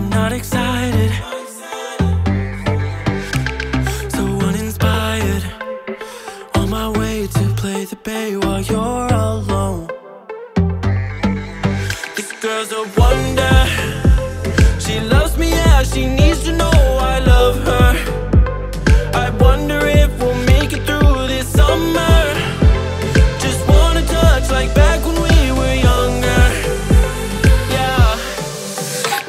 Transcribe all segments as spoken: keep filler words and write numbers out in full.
I'm not excited, so uninspired. On my way to play the bay while you're alone. This girl's a wonder. She loves me, yeah, she needs to know I love her. I wonder if we'll make it through this summer. Just wanna touch like back when we were younger. Yeah.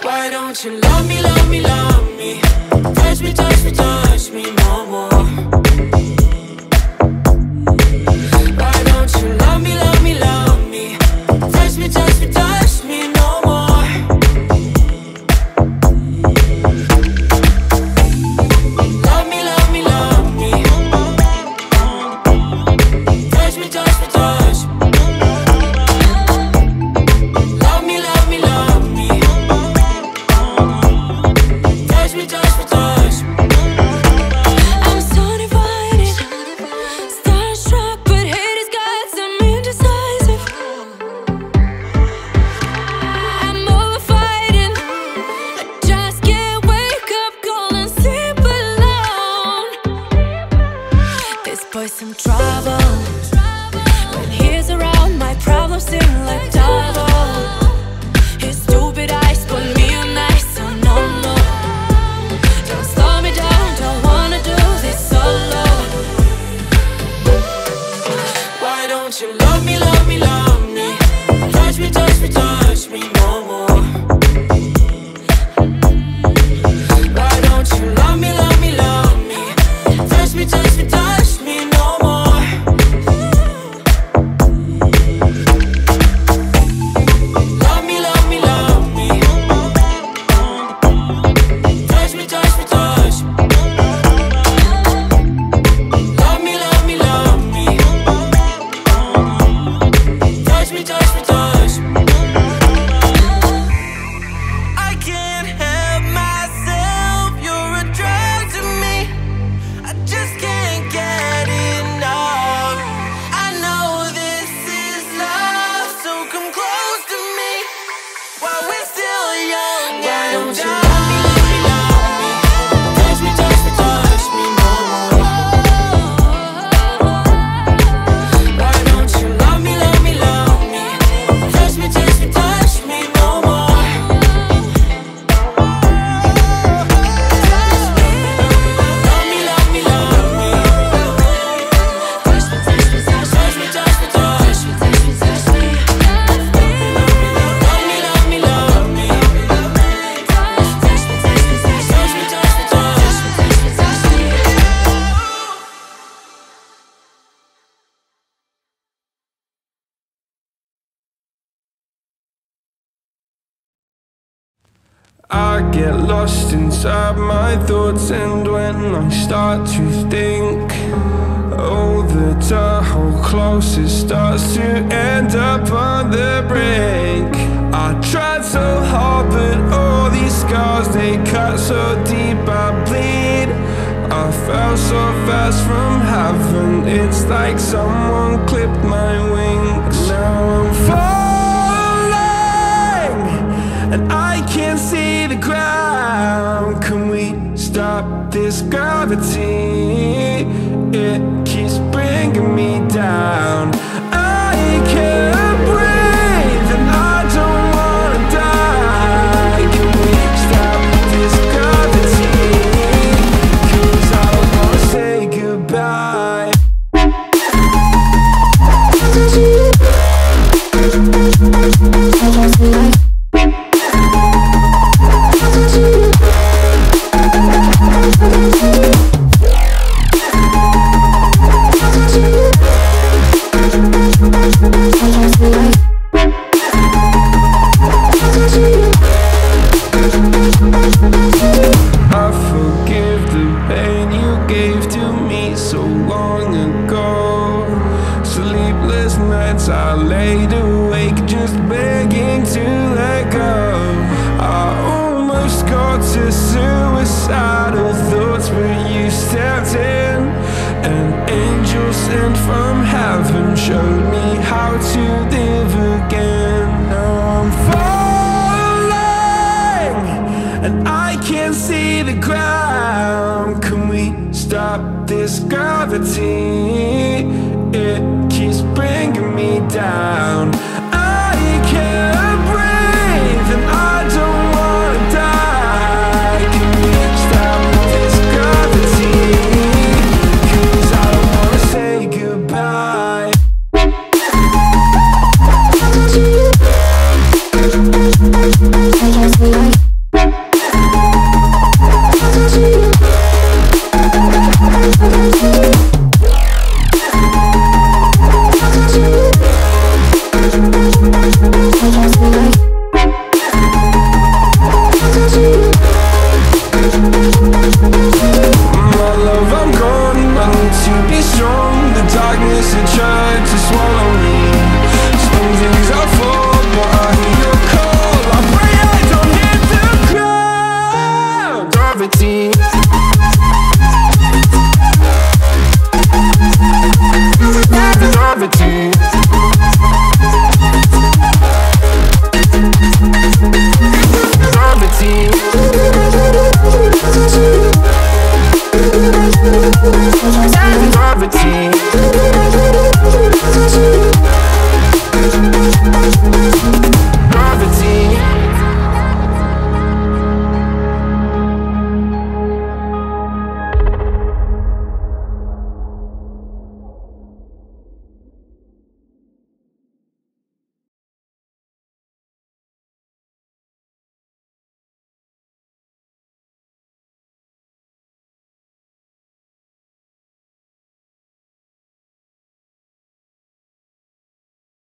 Why don't you love me, love me, love me? Touch me, touch me, touch me more, more. Why don't you love me, love me, love me? Touch me, touch me, touch me no more. Love me, love me, love me. Touch me, touch me, touch me. Love me, love me, love me. Touch me, touch me, touch me. I'm so divided, starstruck, but hate has got some indecisive. I'm over fighting, I just can't wake up, cold and sleep alone. This boy's some trouble. When he's around, my problems seem like double. His stupid eyes put me on ice, so no more. Don't slow me down, don't wanna do this solo. Why don't you love me, love me, love me? Touch me, touch me, touch me more, more. Why don't you love me, love me, love me? Touch me, touch me, touch me no more. Love me, love me, love me. Touch me, touch me, touch me. Love me, love me, love me. Touch me, touch me, touch me. I can't help myself, you're a drug to me. I just can't get enough. I know this is love, so come close to me while we're still young. Why don't you love me, love me, love me? Touch me, touch me, touch me more. Why don't you love me, love me, love me? Touch me, touch me, touch me no more. Love me, love me, love me. Touch me, touch me, touch me, touch me, touch me, touch me, touch me. Love me, love me, love me. Touch me, touch me, touch me, touch me, touch me, touch me. I get lost inside my thoughts, and when I start to think, oh, the tunnel closest starts to end up on the brink. I tried so hard, but all these scars, they cut so deep I bleed. I fell so fast from heaven, it's like someone clipped my wings. Now I'm falling, and I can't see the ground. Can we stop this gravity? It keeps bringing me down. I can't breathe, and I don't wanna die. Can we stop this gravity? 'Cause I don't wanna say goodbye. I forgive the pain you gave to me so long ago. Sleepless nights I laid awake just begging to let go. I almost got to suicidal thoughts, but you stepped in. An angel sent from heaven showed me how to live again. Now I'm falling, and can see the ground. Can we stop this gravity? It keeps bringing me down.